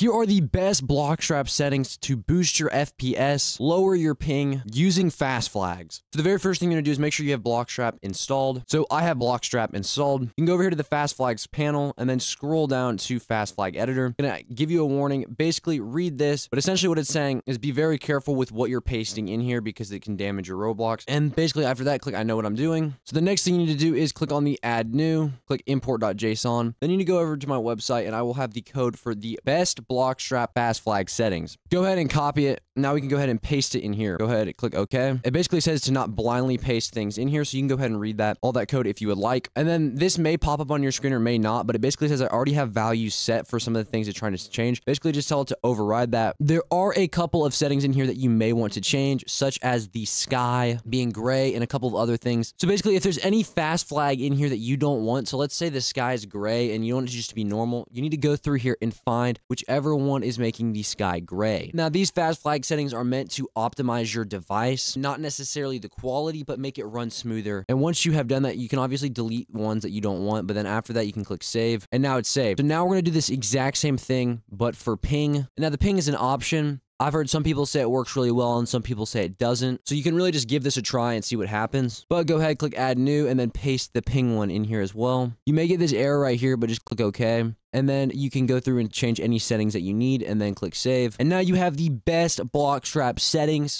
Here are the best Bloxstrap settings to boost your FPS, lower your ping using Fast Flags. So the very first thing you're gonna do is make sure you have Bloxstrap installed. So I have Bloxstrap installed. You can go over here to the Fast Flags panel and then scroll down to Fast Flag Editor. I'm gonna give you a warning, basically read this, but essentially what it's saying is be very careful with what you're pasting in here because it can damage your Roblox. And basically after that, click I know what I'm doing. So the next thing you need to do is click on the add new, click import.json. Then you need to go over to my website and I will have the code for the best Bloxstrap Fast Flag settings. Go ahead and copy it. Now we can go ahead and paste it in here. Go ahead and click OK. It basically says to not blindly paste things in here, so you can go ahead and read that, all that code if you would like. And then this may pop up on your screen or may not, but it basically says I already have values set for some of the things it's trying to change. Basically just tell it to override that. There are a couple of settings in here that you may want to change, such as the sky being gray and a couple of other things. So basically if there's any fast flag in here that you don't want, so let's say the sky is gray and you want it just to be normal, you need to go through here and find whichever one is making the sky gray. Now these fast flag settings are meant to optimize your device, not necessarily the quality, but make it run smoother. And once you have done that, you can obviously delete ones that you don't want, but then after that you can click save, and now it's saved. So now we're going to do this exact same thing, but for ping. And now the ping is an option. I've heard some people say it works really well and some people say it doesn't. So you can really just give this a try and see what happens. But go ahead, click add new, and then paste the ping one in here as well. You may get this error right here, but just click OK. And then you can go through and change any settings that you need and then click save. And now you have the best Bloxstrap settings